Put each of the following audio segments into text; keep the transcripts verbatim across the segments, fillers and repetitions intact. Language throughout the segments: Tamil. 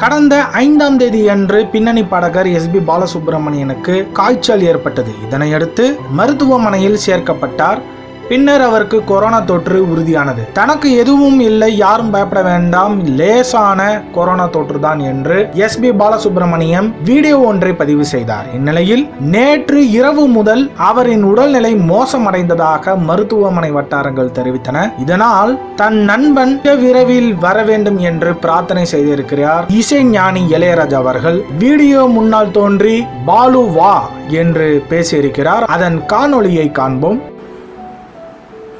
கடந்த ஐந்தாம் தேதி அன்று பின்னணி பாடகர் எஸ் பி பாலசுப்ரமணியனுக்கு காய்ச்சல் ஏற்பட்டது. இதனையடுத்து மருத்துவமனையில் சேர்க்கப்பட்டார். பின்னர் அவருக்கு கொரோனா தொற்று உறுதியானது. தனக்கு எதுவும் இல்லை, யாரும் பயப்பட வேண்டாம், லேசான கொரோனா தொற்று தான் என்று எஸ் பி பாலசுப்ரமணியம் வீடியோ ஒன்றை பதிவு செய்தார். இந்நிலையில் நேற்று இரவு முதல் அவரின் உடல்நிலை மோசமடைந்ததாக மருத்துவமனை வட்டாரங்கள் தெரிவித்தன. இதனால் தன் நண்பன் விரைவில் வர வேண்டும் என்று பிரார்த்தனை செய்திருக்கிறார் இசை ஞானி இளையராஜா அவர்கள். வீடியோ முன்னால் தோன்றி பாலு வா என்று பேசியிருக்கிறார். அதன் காணொளியை காண்போம்.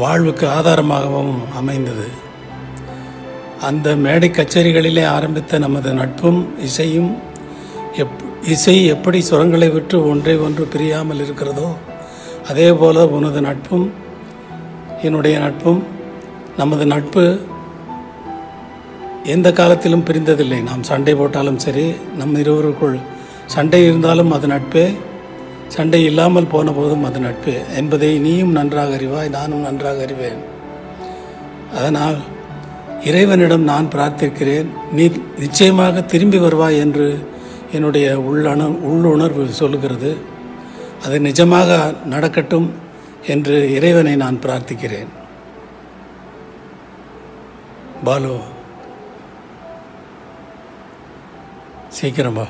வாழ்வுக்கு ஆதாரமாகவும் அமைந்தது. அந்த மேடை கச்சேரிகளிலே ஆரம்பித்த நமது நட்பும் இசையும் எப் இசை எப்படி சுரங்களை விட்டு ஒன்றை ஒன்று பிரியாமல் இருக்கிறதோ அதே போல உனது நட்பும் என்னுடைய நட்பும், நமது நட்பு எந்த காலத்திலும் பிரிந்ததில்லை. நாம் சண்டை போட்டாலும் சரி, நம் இருவருக்குள் சண்டை இருந்தாலும் அது நட்பே, சண்டை இல்லாமல் போன போதும் அது நட்பு என்பதை நீயும் நன்றாக அறிவாய், நானும் நன்றாக அறிவேன். அதனால் இறைவனிடம் நான் பிரார்த்திக்கிறேன், நீ நிச்சயமாக திரும்பி வருவாய் என்று என்னுடைய உள்ளணு உள்ளுணர்வு சொல்கிறது. அது நிஜமாக நடக்கட்டும் என்று இறைவனை நான் பிரார்த்திக்கிறேன். பாலு, சீக்கிரமா